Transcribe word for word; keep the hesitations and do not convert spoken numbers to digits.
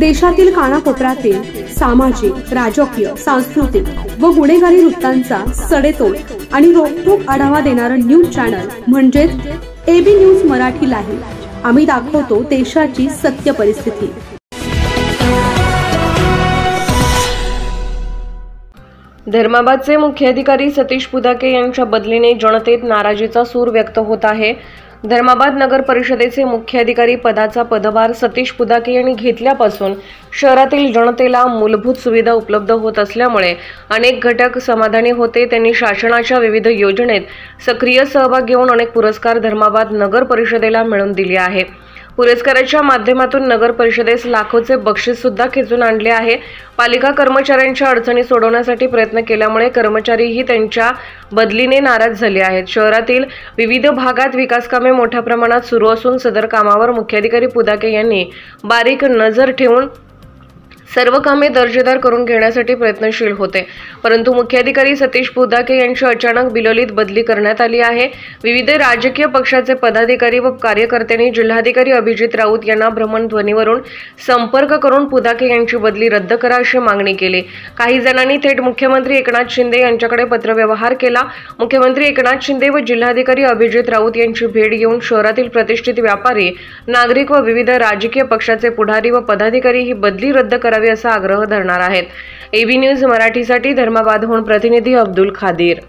देशातील कानाकोपऱ्यातील सामाजिक, राजकीय, सांस्कृतिक व गुन्हेगारी वृत्तांचा सडेतोड आणि रोखठोक आढावा देणारे न्यूज चॅनल म्हणजे एबी न्यूज मराठीलाही आम्ही दाखवतो देशाची सत्य परिस्थिती। धर्माबादचे मुख्याधिकारी सतीश पुदाके यांच्या बदलीने जनतेत नाराजीचा सूर व्यक्त होत आहे। धर्माबाद नगर परिषदेचे मुख्याधिकारी पदाचा पदभार सतीश पुदाके यांनी घेतल्यापासून शहरातील जनतेला मूलभूत सुविधा उपलब्ध होत असल्यामुळे अनेक घटक समाधानी होते। त्यांनी शासनाच्या विविध योजनेत सक्रिय सहभाग घेऊन अनेक पुरस्कार धर्माबाद नगर परिषदेला मिळवून दिले आहे। पुरस्काराच्या माध्यमातून नगर परिषदेस लाखोचे बक्षीस सुद्धा खेचून आणले आहे। पालिका कर्मचाऱ्यांच्या अडचणी सोडवण्यासाठी प्रयत्न केल्यामुळे कर्मचारीही त्यांच्या बदलीने नाराज झाले आहेत। शहरातील विविध भागात विकास कामे मोठ्या प्रमाणात सुरू असून सदर कामावर मुख्याधिकारी पुदाके यांनी बारीक नजर ठेवून सर्व कामे दर्जेदार करून घेण्यासाठी प्रयत्नशील होते। परंतु मुख्याधिकारी सतीश पुदाके यांची अचानक बिलोलीत बदली करण्यात आली आहे। विविध राजकीय पक्षाचे पदाधिकारी व कार्यकर्त्यांनी जिल्हाधिकारी अभिजीत राऊत यांना भ्रमणध्वनीवरून संपर्क करून पुदाके यांची बदली रद्द करा अशी मागणी केली। काही जणांनी थेट मुख्यमंत्री एकनाथ शिंदे यांच्याकडे पत्रव्यवहार केला। मुख्यमंत्री एकनाथ शिंदे व जिल्हाधिकारी अभिजीत राऊत यांची भेट घेऊन शहरातील प्रतिष्ठित व्यापारी, नागरिक व विविध राजकीय पक्षाचे पुढारी व पदाधिकारी ही बदली रद्द करा असा आग्रह धरणार आहेत। एबी न्यूज मराठीसाठी धर्माबादहून प्रतिनिधी अब्दुल खादीर।